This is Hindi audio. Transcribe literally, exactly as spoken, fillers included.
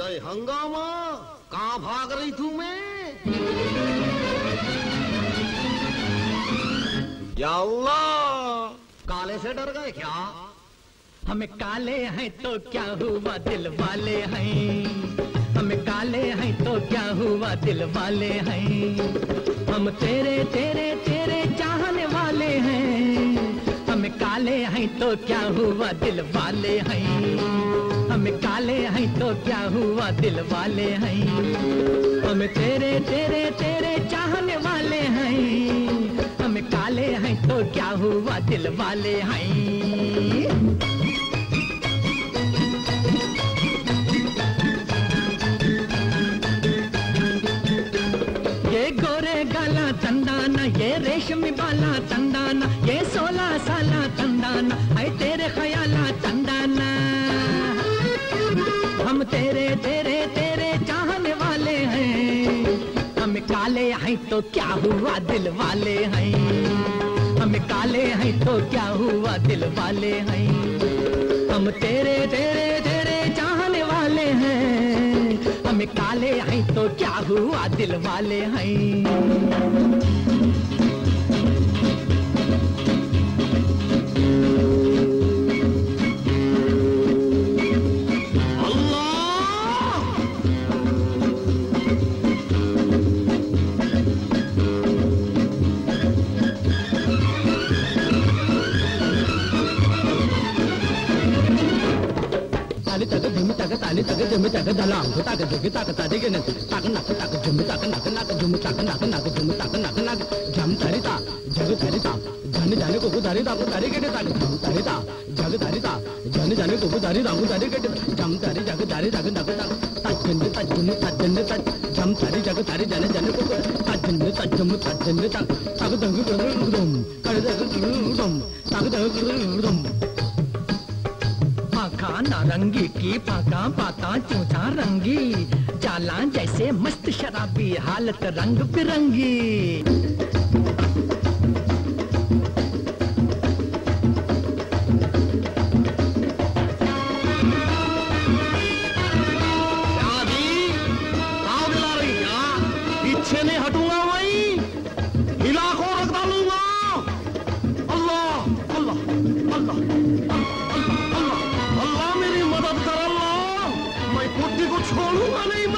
जय हंगामा, कहाँ भाग रही थी मैं? या अल्लाह, काले से डर गए क्या? हम काले हैं तो क्या हुआ दिल वाले हैं, हम काले हैं तो क्या हुआ दिल वाले हैं, हम तेरे तेरे तेरे चाहने वाले हैं, हम काले हैं तो क्या हुआ दिल वाले हैं, हम काले हैं तो क्या हुआ दिल वाले हैं, हम तेरे तेरे तेरे चाहने वाले हैं, हम काले हैं तो क्या हुआ दिल वाले हैं। तंदाना ये रेशमी बाला तंदाना ये सोलह साला तंदाना है तेरे ख्याला तंदाना, हम तेरे तेरे तेरे चाहने वाले हैं, हम काले हैं तो क्या हुआ दिल वाले हैं, हम काले हैं तो क्या हुआ दिल वाले हैं, हम तेरे तेरे तेरे चाहने वाले हैं, हम काले हैं तो क्या हुआ दिल वाले हैं। ताली तक जम तक दलाम तक जग तक तादी के नक तक नक तक जम तक नक नक जम तक नक नक जम तक नक नक जम धरिता जग धरिता जन जाने को गुदारिता गुदारी के तक जम धरिता जग धरिता जन जाने को गुदारिता गुदारी के जम धरि जग धरि तक नक तक तक जन तक जन तक जन तक जम धरि जग धरि जाने जाने को तक जन तक जम तक जन तक तक दंग गुदम कर दंग गुदम तक दंग गुदम नारंगी की पाका पाता चूचा रंगी चाला जैसे मस्त शराबी हालत रंग बिरंगी, पीछे नहीं हटूंगा भाई, हिला को रख डालूंगा। अल्लाह अल्लाह अल्लाह अल्लाह अल्लाह, मेरी मदद कर अल्लाह, मैं कुत्ते को छोड़ूंगा नहीं।